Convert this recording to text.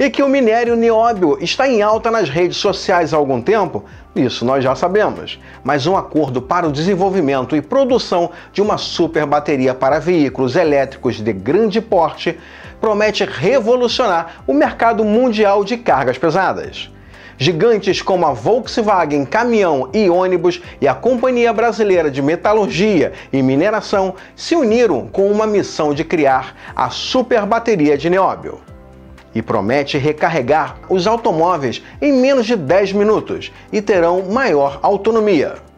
E que o minério nióbio está em alta nas redes sociais há algum tempo, isso nós já sabemos. Mas um acordo para o desenvolvimento e produção de uma super bateria para veículos elétricos de grande porte promete revolucionar o mercado mundial de cargas pesadas. Gigantes como a Volkswagen, caminhão e ônibus e a Companhia Brasileira de Metalurgia e Mineração se uniram com uma missão de criar a super bateria de nióbio. E promete recarregar os automóveis em menos de 10 minutos e terão maior autonomia.